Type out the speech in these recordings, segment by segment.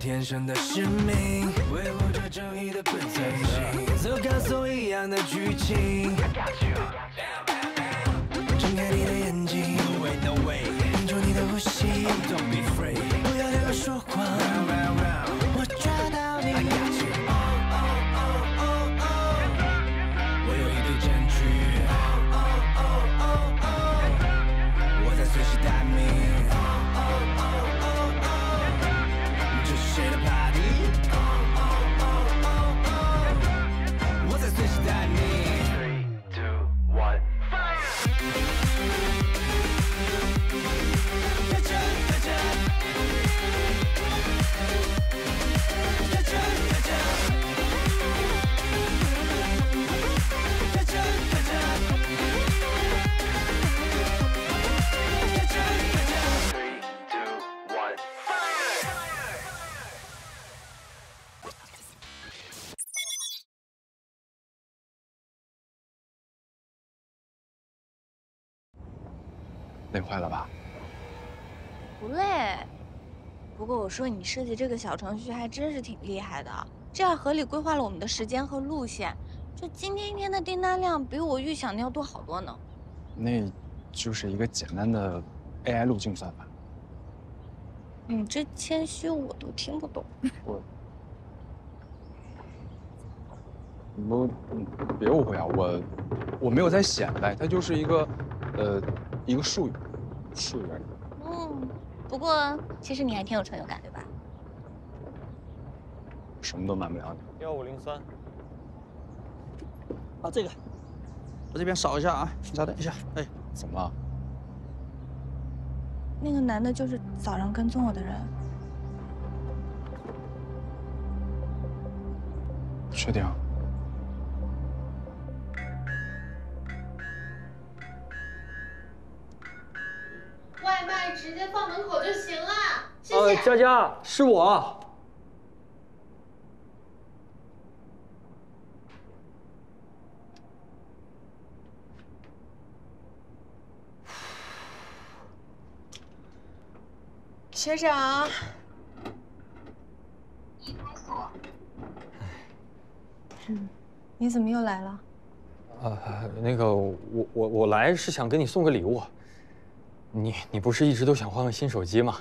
天生的使命，维护着正义的鬼才行，走高速一样的剧情。睁开你的眼睛， No way No way， 屏住你的呼吸， Don't be afraid， 不要对我说谎， Round Round Round， 我抓到你， I got you， Oh Oh Oh Oh Oh， 我有一对战具， Oh Oh Oh Oh Oh， 我在随时待命。 累坏了吧？不累，不过我说你设计这个小程序还真是挺厉害的，这样合理规划了我们的时间和路线，这今天一天的订单量比我预想的要多好多呢。那就是一个简单的 AI 路径算法。你这谦虚我都听不懂。你别误会啊，我没有在显摆，它就是一个一个术语而已。不过其实你还挺有成就感，对吧？什么都瞒不了你。1503。啊，这个，我这边扫一下啊，你稍等一下。哎，怎么了？那个男的就是早上跟踪我的人。确定？ 外卖直接放门口就行了，谢谢。佳佳，是我。学长，已开锁。你怎么又来了？那个，我来是想给你送个礼物。 你不是一直都想换个新手机吗？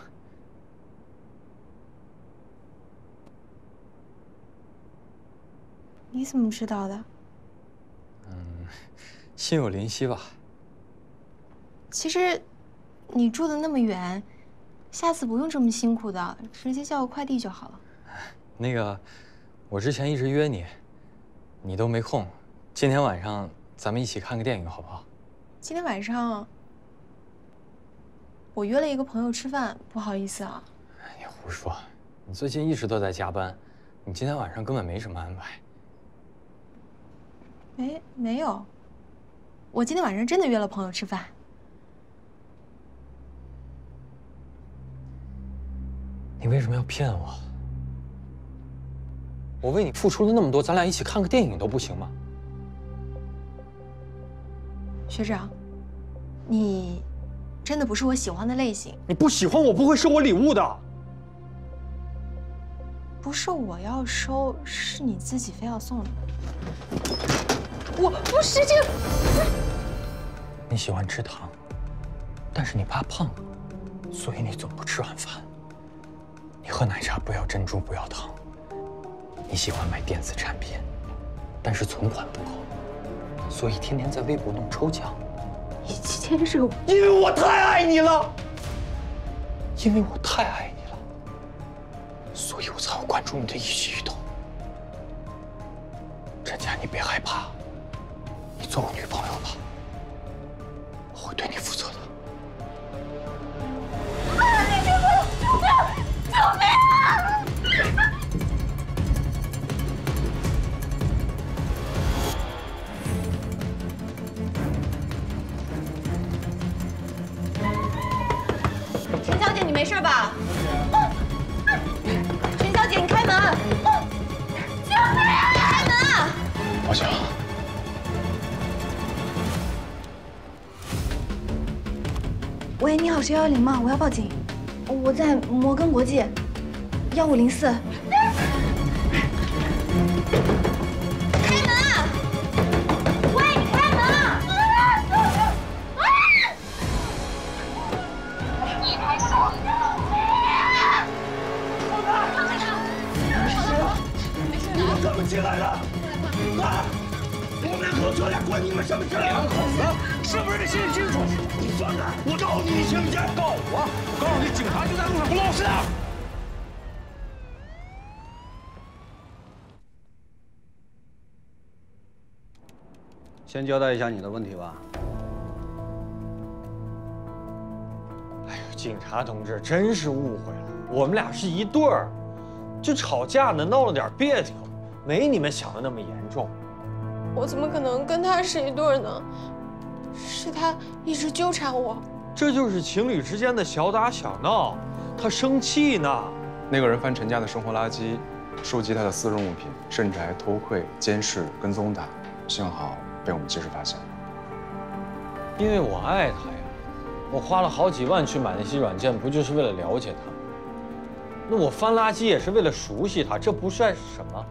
你怎么知道的？心有灵犀吧。其实，你住的那么远，下次不用这么辛苦的，直接叫个快递就好了。那个，我之前一直约你，你都没空。今天晚上咱们一起看个电影好不好？今天晚上。 我约了一个朋友吃饭，不好意思啊。你胡说！你最近一直都在加班，你今天晚上根本没什么安排。没有，我今天晚上真的约了朋友吃饭。你为什么要骗我？我为你付出了那么多，咱俩一起看个电影都不行吗？学长，你。 真的不是我喜欢的类型。你不喜欢我不会收我礼物的。不是我要收，是你自己非要送的。我不是这个。你喜欢吃糖，但是你怕胖，所以你总不吃晚饭。你喝奶茶不要珍珠不要糖。你喜欢买电子产品，但是存款不够，所以天天在微博弄抽奖。 你牵手我，因为我太爱你了，因为我太爱你了，所以我才要关注你的一举一动。陈佳，你别害怕，你做我女朋友吧，我会对你负责的。啊！你别过来！救命！啊！ 没事吧，陈小姐，你开门！救命啊！开门啊！我想。喂，你好，是110吗？我要报警。我在摩根国际。1504。开门啊！喂，你开门啊！移开锁。你们怎么进来的？啊！我们两口子俩关你们什么事？两口子。 是不是你心里清楚？你放开！我告诉你，你行不行？告我！我告诉你，警察就在路上，不落实啊！先交代一下你的问题吧。哎呦，警察同志真是误会了，我们俩是一对儿，就吵架呢，闹了点别扭，没你们想的那么严重。我怎么可能跟他是一对儿呢？ 是他一直纠缠我，这就是情侣之间的小打小闹。他生气呢。那个人翻陈家的生活垃圾，收集他的私人物品，甚至还偷窥、监视、跟踪他。幸好被我们及时发现。因为我爱他呀，我花了好几万去买那些软件，不就是为了了解他？那我翻垃圾也是为了熟悉他，这不算什么。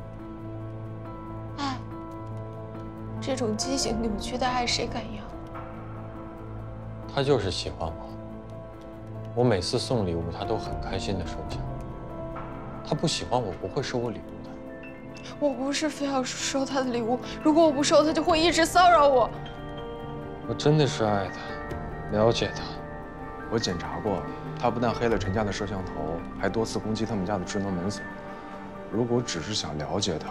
这种畸形扭曲的爱，谁敢要？他就是喜欢我，我每次送礼物，他都很开心的收下。他不喜欢我，不会收我礼物的。我不是非要收他的礼物，如果我不收，他就会一直骚扰我。我真的是爱他，了解他。我检查过，他不但黑了陈家的摄像头，还多次攻击他们家的智能门锁。如果只是想了解他，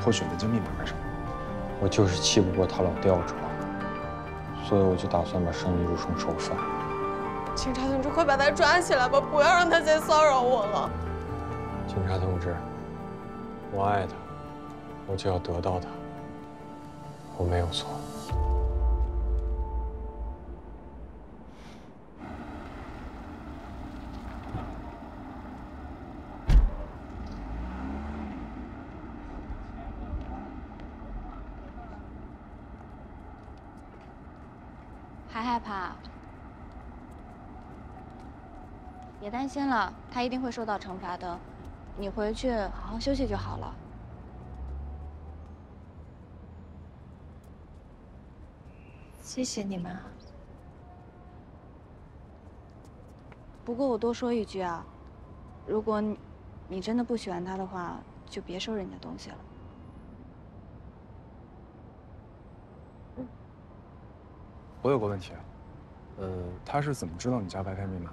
会选择将密码干什么？ 我就是气不过他老吊着我，所以我就打算把生意入手收拾。警察同志，快把他抓起来吧，不要让他再骚扰我了。警察同志，我爱他，我就要得到他，我没有错。别担心了，他一定会受到惩罚的。你回去好好休息就好了。谢谢你们。不过我多说一句啊，如果你真的不喜欢他的话，就别收人家东西了。我有个问题，他是怎么知道你家 WiFi 密码？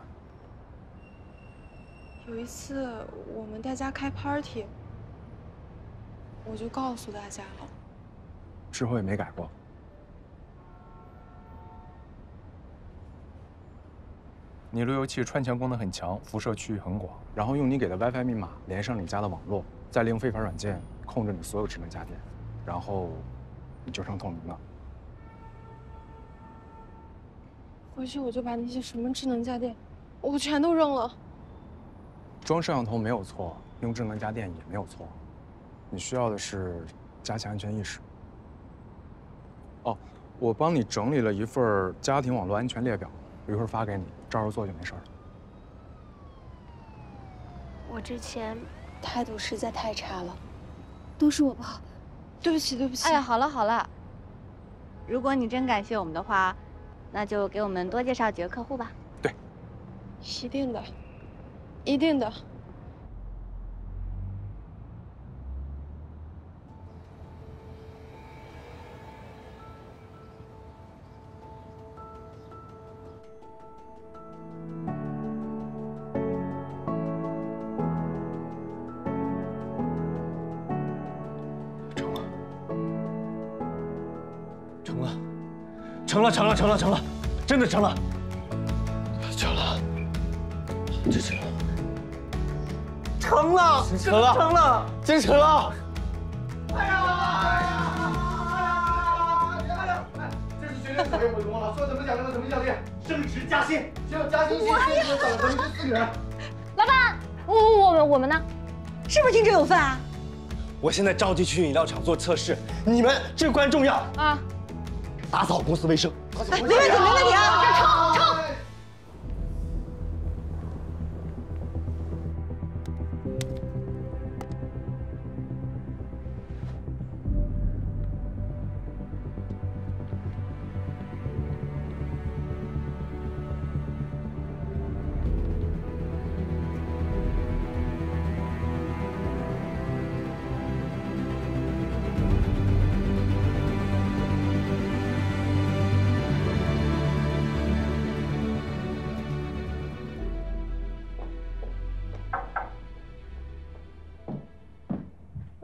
有一次，我们大家开 party， 我就告诉大家了。之后也没改过。你路由器穿墙功能很强，辐射区域很广，然后用你给的 WiFi 密码连上你家的网络，再利用非法软件控制你所有智能家电，然后你就成透明了。回去我就把那些什么智能家电，我全都扔了。 装摄像头没有错，用智能家电也没有错，你需要的是加强安全意识。哦，我帮你整理了一份家庭网络安全列表，我一会儿发给你，照着做就没事儿。我之前态度实在太差了，都是我不好，对不起，对不起。哎呀，好了好了，如果你真感谢我们的话，那就给我们多介绍几个客户吧。对，一定的。 一定的。成了，成了，成了，成了，成了，成了，真的成了，成了，这成了。 成了，成了，成了，真成了！哎呀，哎呀，这是绝对讨厌我多了，说怎么奖励怎么奖励，升职加薪，只要加薪，薪资涨4%。老板，我们呢？是不是听者有份啊？我现在着急去饮料厂做测试，你们至关重要啊！打扫公司卫生，没问题，没问题啊！冲冲！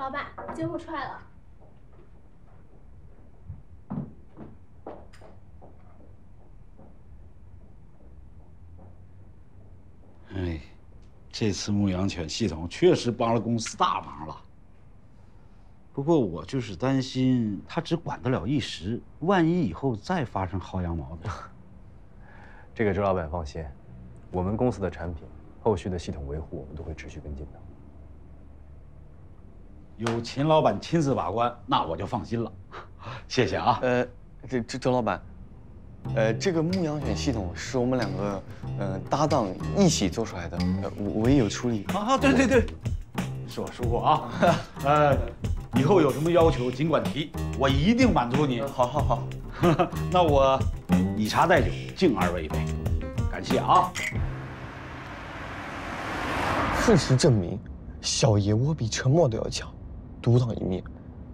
老板，结果出来了。哎，这次牧羊犬系统确实帮了公司大忙了。不过我就是担心它只管得了一时，万一以后再发生薅羊毛的。这个周老板放心，我们公司的产品。 后续的系统维护，我们都会持续跟进的。有秦老板亲自把关，那我就放心了。谢谢啊。这周老板，这个牧羊犬系统是我们两个搭档一起做出来的，我也有处理。啊，对对对，是我疏忽啊。以后有什么要求尽管提，我一定满足你。好，好，好。那我以茶代酒，敬二位一杯，感谢啊。 事实证明，小野窝比沉默都要强，独当一面，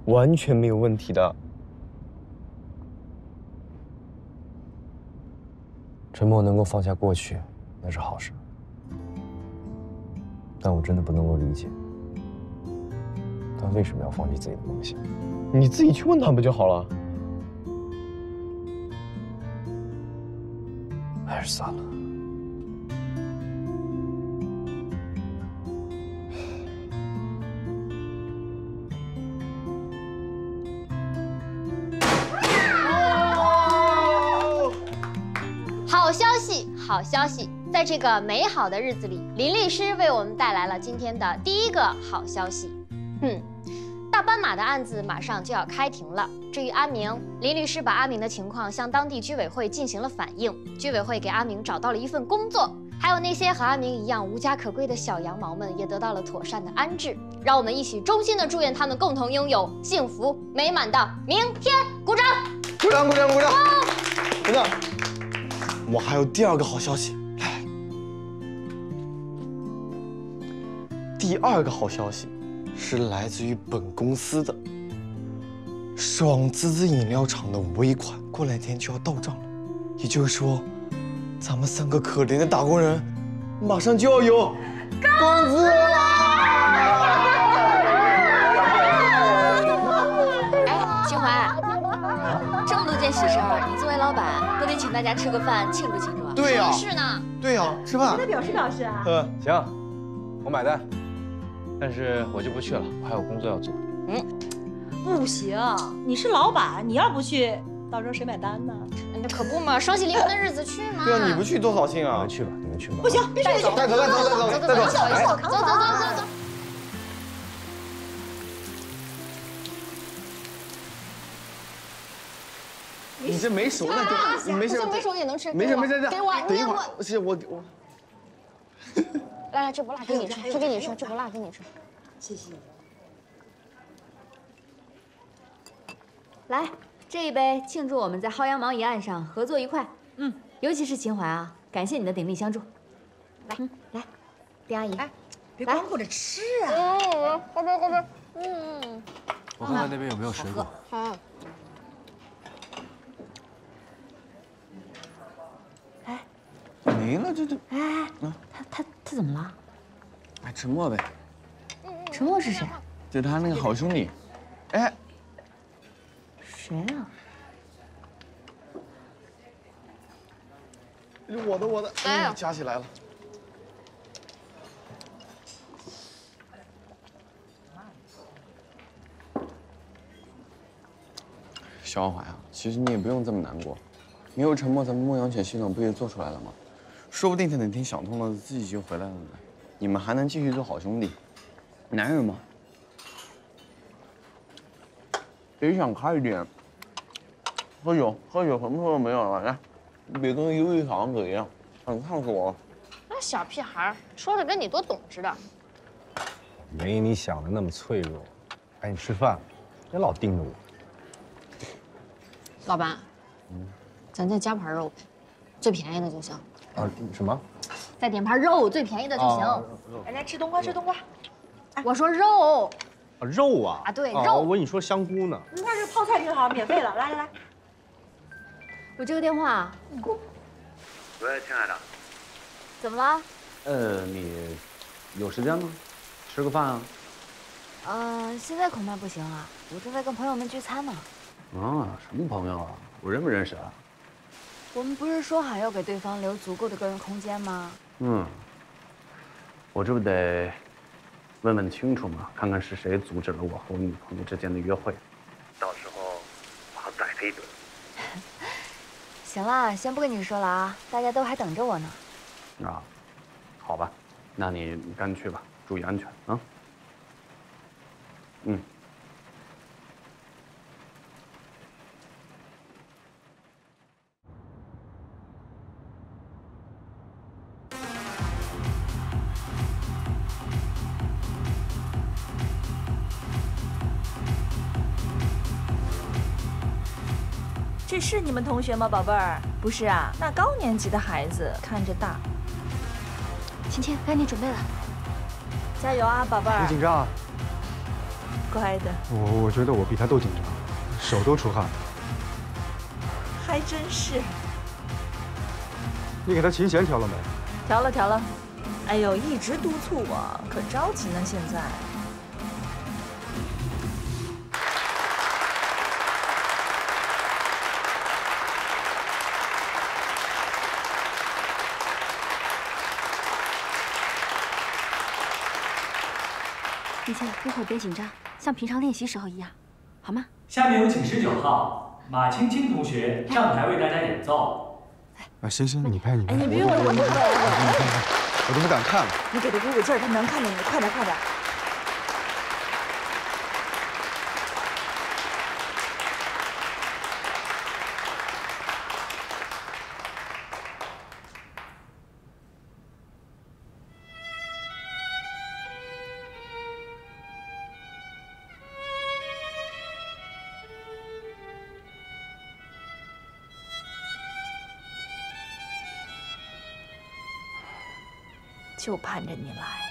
完全没有问题的。沉默能够放下过去，那是好事。但我真的不能够理解，他为什么要放弃自己的梦想？你自己去问他不就好了？还是算了。 好消息，在这个美好的日子里，林律师为我们带来了今天的第一个好消息。大斑马的案子马上就要开庭了。至于阿明，林律师把阿明的情况向当地居委会进行了反映，居委会给阿明找到了一份工作，还有那些和阿明一样无家可归的小羊毛们也得到了妥善的安置。让我们一起衷心的祝愿他们共同拥有幸福美满的明天！鼓掌！鼓掌！鼓掌！鼓掌！鼓掌！ 我还有第二个好消息，来。第二个好消息是来自于本公司的爽滋滋饮料厂的尾款，过两天就要到账了。也就是说，咱们三个可怜的打工人，马上就要有工资了。哎，秦淮。 喜事儿，你作为老板，不得请大家吃个饭庆祝庆祝啊！对呀，是呢，对呀，吃饭。你得表示表示啊。行，我买单，但是我就不去了，我还有工作要做。不行，你是老板，你要不去，到时候谁买单呢？那可不嘛，双喜临门的日子去嘛。对啊，你不去多扫兴啊！你们去吧，你们去吧。不行，必须得去。带走，带走，带走，带走，走。 你这没熟呢，没事，没熟也能吃。没事没事，给我，等一会儿，我。来来，这不辣，给你吃，这给你吃，这不辣，给你吃。谢谢。来，这一杯庆祝我们在薅羊毛一案上合作愉快。尤其是秦淮啊，感谢你的鼎力相助。来，来，丁阿姨，哎，别光顾着吃啊。喝杯，喝杯。我看看那边有没有水果。好。 没了，这……哎，他怎么了？哎，沉默呗。沉默是谁？就他那个好兄弟。哎，谁啊？我的，哎，加起来了。小王华呀，其实你也不用这么难过，没有沉默，咱们牧羊犬系统不也做出来了吗？ 说不定他哪天想通了，自己就回来了呢。你们还能继续做好兄弟，男人嘛，得想开一点。喝酒，喝酒，什么时候没有了？来，别跟忧郁小王子一样，很烫死我了。那小屁孩说的跟你多懂似的，没你想的那么脆弱。赶紧吃饭，别老盯着我。老板，咱再加盘肉，最便宜的就行。 啊，什么？再点盘肉，最便宜的就行。来来，吃冬瓜，吃冬瓜。我说肉。啊，肉啊！啊，对，肉。我跟你说香菇呢。你看这泡菜挺好，免费了。来来来，我接个电话。喂，亲爱的。怎么了？你有时间吗？吃个饭啊。现在恐怕不行啊，我正在跟朋友们聚餐呢。啊，什么朋友啊？我认不认识啊？我们不是说好要给对方留足够的个人空间吗？嗯，我这不得问问清楚吗？看看是谁阻止了我和我女朋友之间的约会，到时候我好宰他一顿。行了，先不跟你说了啊，大家都还等着我呢。啊，好吧，那你赶紧去吧，注意安全啊。嗯。 这是你们同学吗，宝贝儿？不是啊，那高年级的孩子看着大。晴晴，该你准备了，加油啊，宝贝儿！别紧张啊，乖的。我觉得我比他都紧张，手都出汗了。还真是。你给他琴弦调了没？调了，调了。哎呦，一直督促我，可着急呢，现在。 一切，一会儿别紧张，像平常练习时候一样，好吗？下面有请19号马青青同学上台为大家演奏。啊，行，你拍。哎，你别我都不敢看了。你给他鼓鼓劲儿，他能看见你，快点。就盼着你来，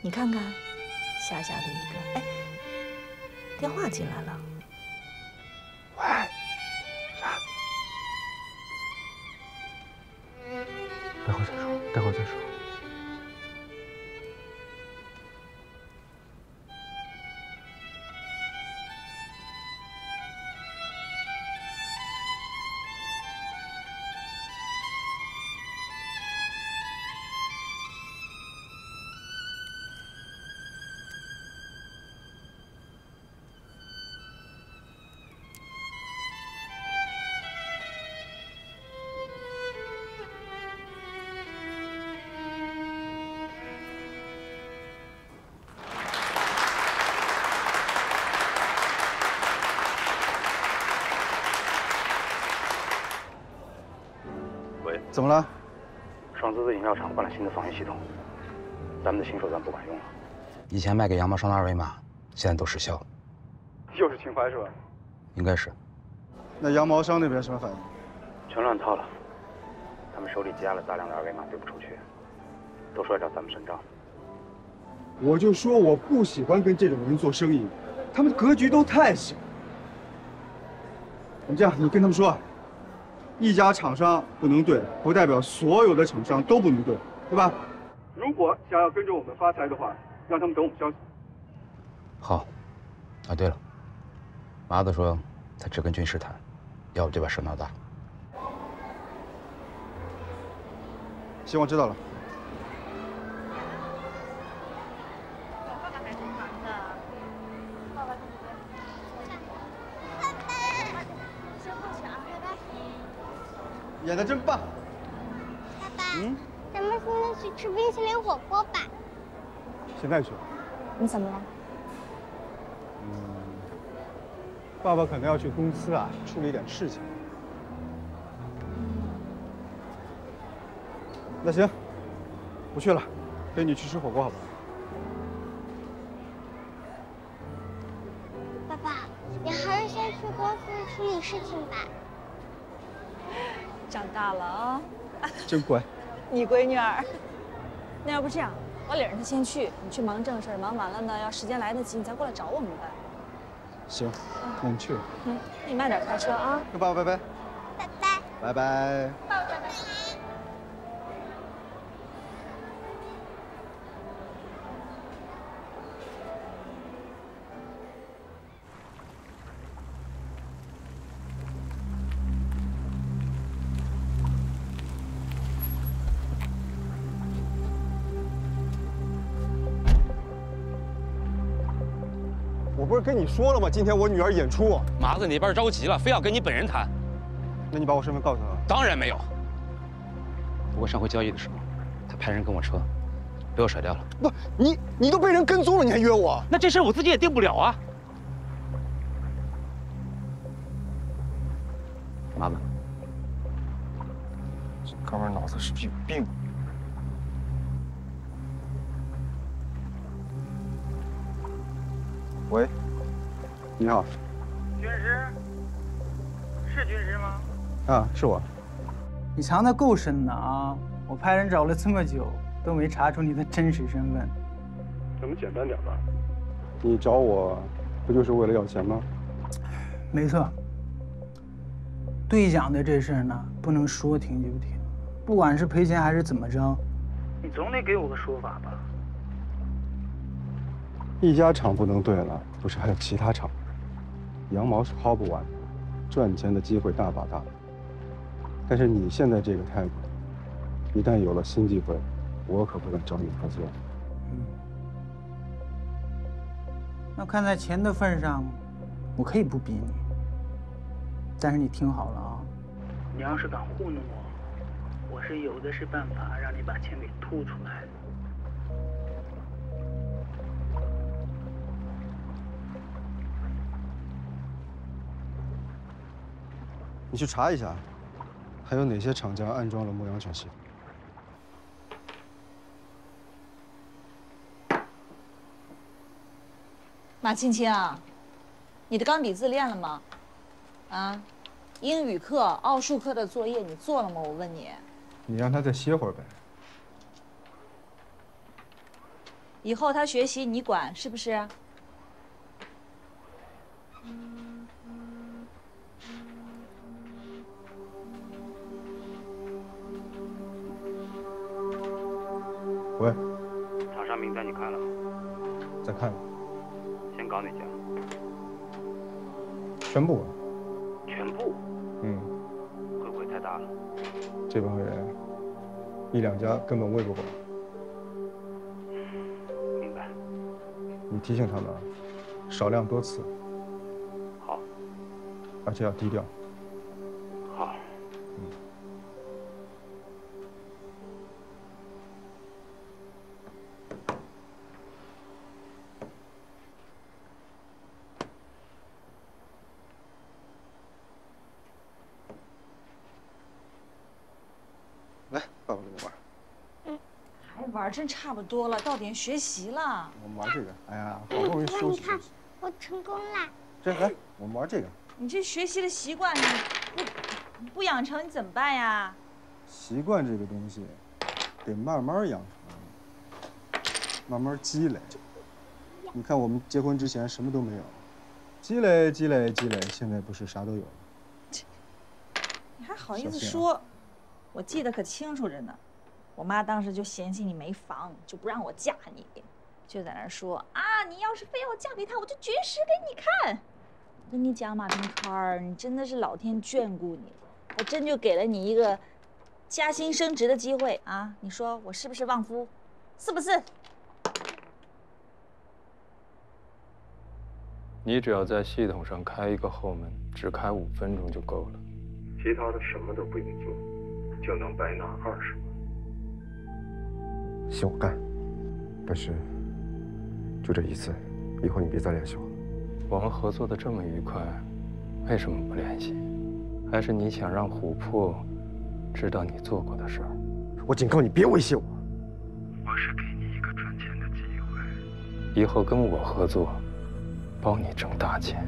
你看看，小小的一个，哎，电话进来了。喂，啥？待会儿再说。怎么了？双子的饮料厂换了新的防疫系统，咱们的新手段不管用了。以前卖给羊毛商的二维码，现在都失效了。又是情怀是吧？应该是。那羊毛商那边什么反应？全乱套了。他们手里积压了大量的二维码，丢不出去，都说要找咱们算账。我就说我不喜欢跟这种人做生意，他们格局都太小。你这样，你跟他们说。 一家厂商不能对，不代表所有的厂商都不能对，对吧？如果想要跟着我们发财的话，让他们等我们消息。好。啊，对了，麻子说他只跟军师谈，要不就把事闹大。行，我知道了。演的真棒，爸爸。嗯，咱们现在去吃冰淇淋火锅吧。现在去？你怎么了？爸爸可能要去公司啊，处理点事情。那行，不去了，跟你去吃火锅好不好？爸爸，你还是先去公司处理事情吧。 长大了啊，真乖，你闺女儿。那要不这样，我领着她先去，你去忙正事儿，忙完了呢，要时间来得及，你再过来找我们呗。行，那你去吧。嗯，你慢点开车啊。跟爸爸拜拜。拜拜。拜拜。爸爸拜拜。我不是跟你说了吗？今天我女儿演出，麻子那边着急了，非要跟你本人谈。那你把我身份告诉他了？当然没有。不过上回交易的时候，他派人跟我车，被我甩掉了。不，你都被人跟踪了，你还约我？那这事我自己也定不了啊。麻子，这哥们脑子是不是有病？ 喂，你好，军师，是军师吗？啊，是我。你藏得够深的啊！我派人找了这么久，都没查出你的真实身份。怎么简单点吧？你找我，不就是为了要钱吗？没错。队长的这事儿呢，不能说停就停，不管是赔钱还是怎么着，你总得给我个说法吧。 一家厂不能对了，不是还有其他厂？羊毛是薅不完的，赚钱的机会大把大。但是你现在这个态度，一旦有了新机会，我可不敢找你合作。嗯，那看在钱的份上，我可以不逼你。但是你听好了啊，你要是敢糊弄我，我是有的是办法让你把钱给吐出来。 你去查一下，还有哪些厂家安装了牧羊犬系统？马青青啊，你的钢笔字练了吗？啊，英语课、奥数课的作业你做了吗？我问你。你让他再歇会儿呗。以后他学习你管是不是？ 喂，厂商名单你看了吗？再看了。先搞哪家？全部。全部？嗯。会不会太大了？这帮人，一两家根本喂不饱。明白。你提醒他们，少量多次。好。而且要低调。 真差不多了，到点学习了。我们玩这个，哎呀，好不容易休息。你看，我成功了。这来，我们玩这个。你这学习的习惯，你不养成，你怎么办呀？习惯这个东西，得慢慢养成，慢慢积累。你看，我们结婚之前什么都没有，积累积累积累，现在不是啥都有了。你还好意思说？我记得可清楚着呢。 我妈当时就嫌弃你没房，就不让我嫁你，就在那儿说啊，你要是非要我嫁给他，我就绝食给你看。我跟你讲，马平川儿，你真的是老天眷顾你，我真就给了你一个加薪升职的机会啊！你说我是不是旺夫？是不是？你只要在系统上开一个后门，只开5分钟就够了，其他的什么都不用做，就能白拿20万。 行，我干，但是就这一次，以后你别再联系我了。我们合作的这么愉快，为什么不联系？还是你想让琥珀知道你做过的事儿？我警告你，别威胁我。我是给你一个赚钱的机会，以后跟我合作，帮你挣大钱。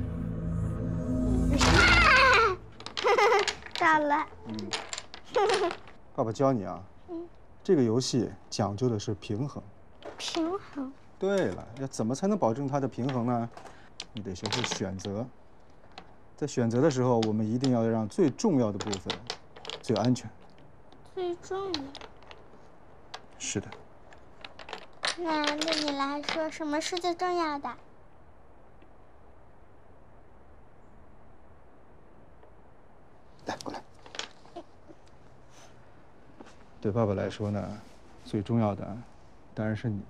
到了。嗯。爸爸教你啊。嗯。 这个游戏讲究的是平衡。平衡。对了，要怎么才能保证它的平衡呢？你得学会选择。在选择的时候，我们一定要让最重要的部分最安全。最重要。是的。那对你来说，什么是最重要的？来，过来。 对爸爸来说呢，最重要的当然是你，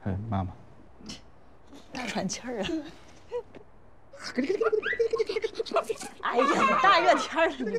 还有妈妈。喘气儿啊！哎呀，大热天的！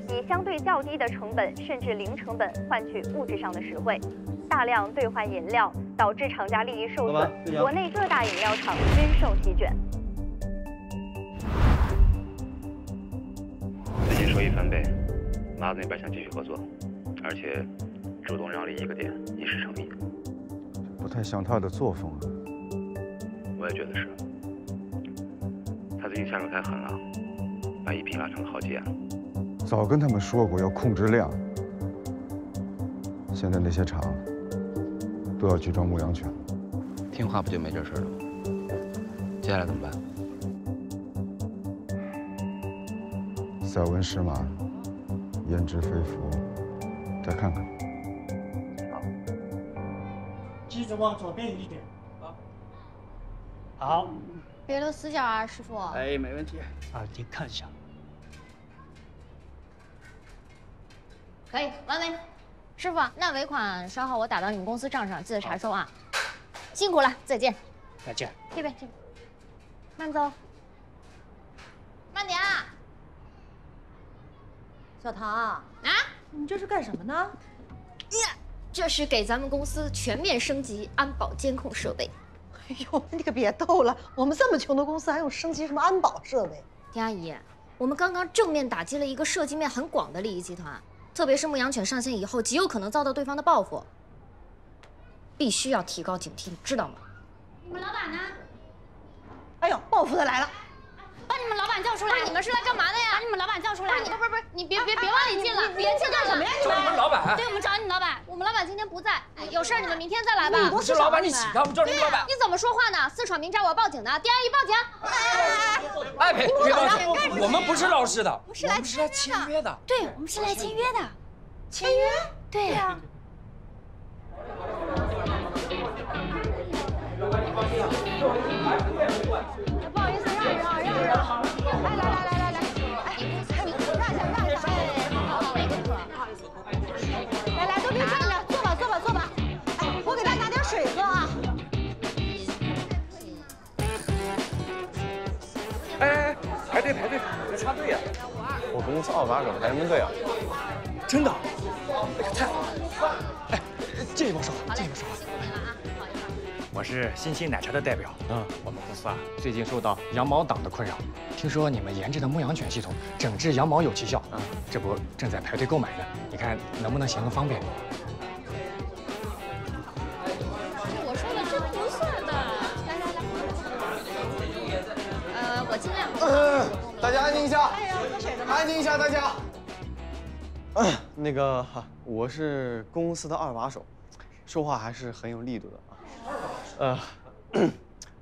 以相对较低的成本甚至零成本换取物质上的实惠。 大量兑换饮料，导致厂家利益受损，国内各大饮料厂均受其卷。自己收益翻倍，麻子那边想继续合作，而且主动让利一个点，一时诚意。不太像他的作风啊。我也觉得是。他最近下手太狠了，把一瓶拉长了好几眼。早跟他们说过要控制量。现在那些厂。 都要去抓牧羊犬，听话不就没这事了吗？接下来怎么办？塞文识马，焉知非福？再看看。好，机子往左边一点。好。好。别留死角啊，师傅。哎，没问题。啊，你看一下。可以，完美。 师傅，那尾款稍后我打到你们公司账上，记得查收啊！辛苦了，再见。再见。这边，这边，慢走，慢点啊！小唐啊，你这是干什么呢？呀，这是给咱们公司全面升级安保监控设备。哎呦，你可别逗了，我们这么穷的公司还用升级什么安保设备？田阿姨，我们刚刚正面打击了一个涉及面很广的利益集团。 特别是牧羊犬上线以后，极有可能遭到对方的报复，必须要提高警惕，你知道吗？你们老板呢？哎呦，报复的来了！把你们老板叫出来！你们是来干嘛的呀？把你们老板叫出来！不是，你别往里进了，别进干什么呀？找你们老板？对，我们找你老板。我们老板今天不在，有事你们明天再来吧。你是老板，你起他们就是老板。你怎么说话呢？私闯民宅，我报警的。第二一报警！哎，别报警！ 我们不是闹事的，我们是来签约的。对，我们是来签约的。签约？对呀。不好意思，让一让。来，你让一下。好，没问题。不好意思，来，都别站着，坐吧。哎，我给大家拿点水喝啊。哎。 排队，别插队呀！我公司200个排什么队啊？真的？哎呀，太好了！哎，借一把手，借一把手。我是新鲜奶茶的代表。我们公司啊，最近受到羊毛党的困扰，听说你们研制的牧羊犬系统整治羊毛有奇效啊，这不正在排队购买呢，你看能不能行个方便？ 大家安静一下！哎呀，喝水的吗？安静一下，大家。那个，我是公司的二把手，说话还是很有力度的啊。二把手。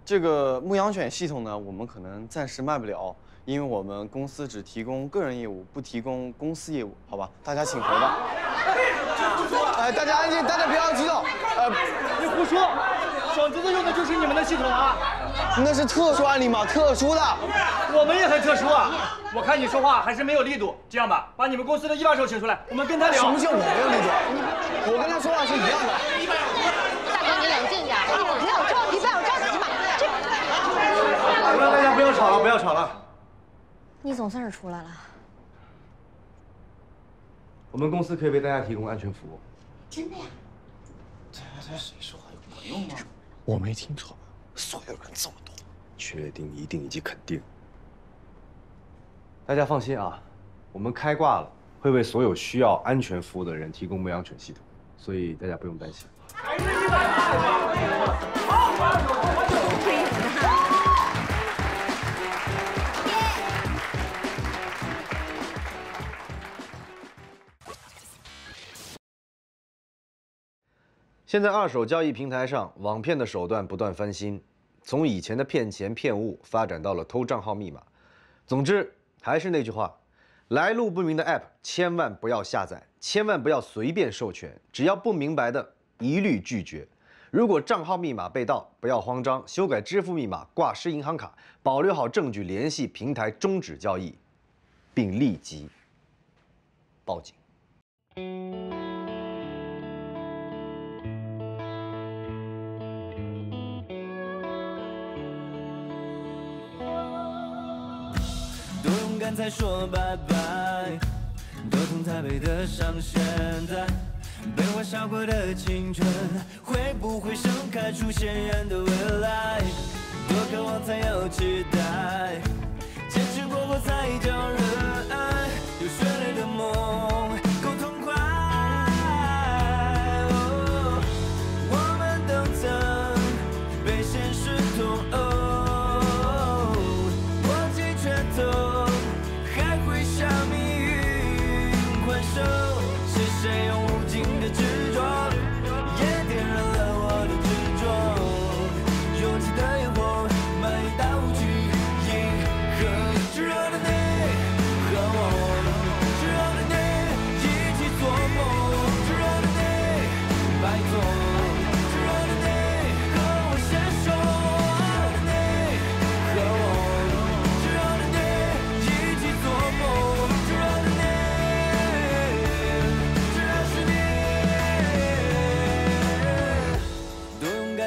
这个牧羊犬系统呢，我们可能暂时卖不了，因为我们公司只提供个人业务，不提供公司业务，好吧？大家请回吧。哎，大家安静，大家不要激动。你胡说！小侄子用的就是你们的系统啊。 那是特殊案例嘛，特殊的，我们也很特殊啊。我看你说话还是没有力度，这样吧，把你们公司的一把手请出来，我们跟他聊。什么叫我没有力度？我跟他说话是一样的。大哥，你冷静点，不要着急嘛。好了，大家不要吵了，不要吵了。你总算是出来了。我们公司可以为大家提供安全服务。真的呀？这谁说话有没用啊？我没听错。 所有人这么多，确定、一定以及肯定。大家放心啊，我们开挂了，会为所有需要安全服务的人提供牧羊犬系统，所以大家不用担心。还是一百八十八，现在二手交易平台上，网骗的手段不断翻新。 从以前的骗钱骗物，发展到了偷账号密码，总之，还是那句话，来路不明的 App 千万不要下载，千万不要随便授权，只要不明白的，一律拒绝。如果账号密码被盗，不要慌张，修改支付密码，挂失银行卡，保留好证据，联系平台终止交易，并立即报警。 多勇敢才说拜拜，多痛才配得上现在。被我笑过的青春，会不会盛开出鲜艳的未来？多渴望才有期待，坚持过后才叫热爱。有血泪的梦够痛快，哦，我们都曾被现实痛殴。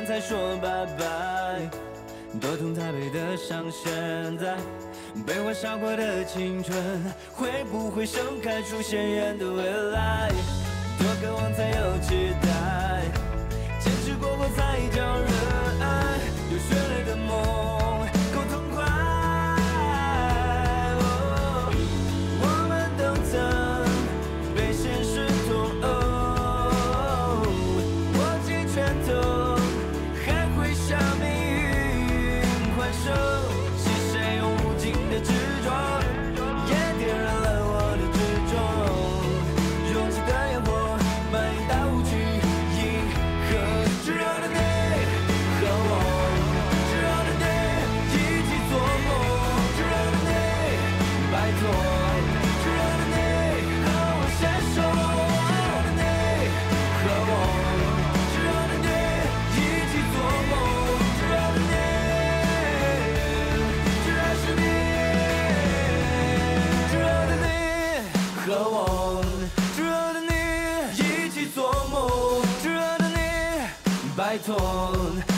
才说拜拜，多痛才配得上现在。被我笑过的青春，会不会盛开出鲜艳的未来？多渴望才有期待，坚持过后才叫热爱。有血泪的梦够痛快，哦，我们都曾被现实痛殴。 拜托。